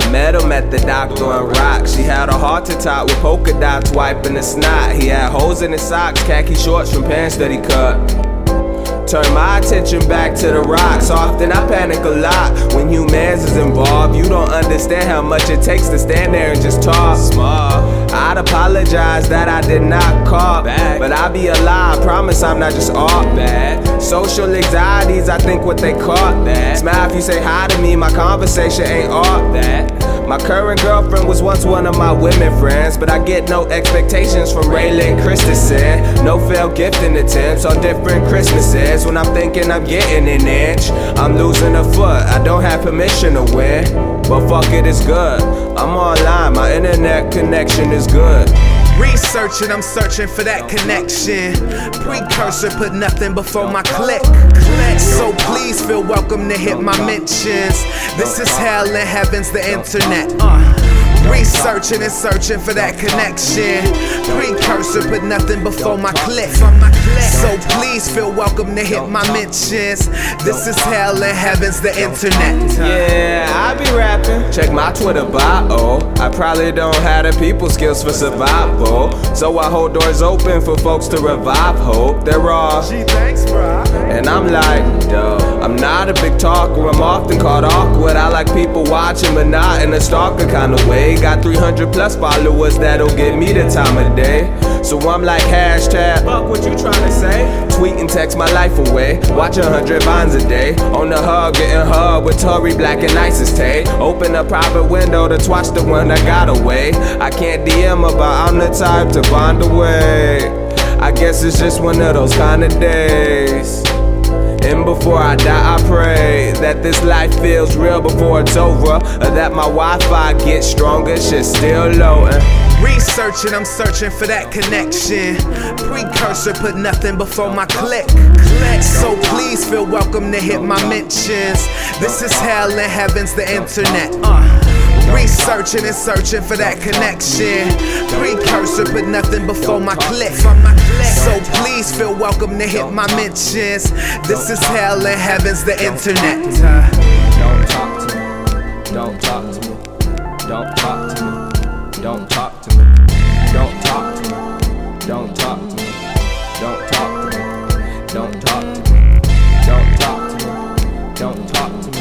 I met him at the doctor on Rock. She had a heart attack with polka dots wiping the snot. He had holes in his socks, khaki shorts from pants that he cut. Turn my attention back to the rocks. Often I panic a lot when humans is involved. You don't understand how much it takes to stand there and just talk. I'd apologize that I did not call back, but I be alive, promise I'm not just all bad. Social anxieties, I think what they call that. Smile if you say hi to me, my conversation ain't all that. My current girlfriend was once one of my women friends, but I get no expectations from Raylan Christensen. No failed gifting attempts on different Christmases. When I'm thinking I'm getting an inch, I'm losing a foot. I don't have permission to win, but fuck it, it's good. I'm online, my internet connection is good. Researching, I'm searching for that connection. Precursor, put nothing before my click. So please feel welcome to hit my mentions. This is hell and heaven's the internet. Researching and searching for that connection. Precursor, put nothing before my click. So please feel welcome to hit my mentions. This is hell and heaven's the internet. Yeah, I be rapping. Check my Twitter bio. I probably don't have the people skills for survival, so I hold doors open for folks to revive hope. They're all "Gee, thanks, bro." And I'm like, duh. I'm not a big talker, I'm often called awkward. I like people watching, but not in a stalker kind of way. Got 300 plus followers that'll give me the time of day. So I'm like, hashtag, fuck what you tryna say. Tweet and text my life away. Watch 100 vines a day. On the hub, getting hard with Tory Black and Isis Tay. Open a private window to watch the one that got away. I can't DM her, but I'm the type to find a way. I guess it's just one of those kind of days. And before I die, I pray that this life feels real before it's over, or that my Wi-Fi gets stronger, shit's still loading. Researching, I'm searching for that connection. Precursor, put nothing before my click. So please feel welcome to hit my mentions. This is hell and heaven's the internet. Researching and searching for that connection. Precursor, but nothing before my click. So please feel welcome to hit my mentions. This is hell and heaven's the internet. Don't talk to me. Don't talk to me. Don't talk to me. Don't talk to me. Don't talk to me. Don't talk to me. Don't talk to me. Don't talk to me. Don't talk to me. Don't talk to me.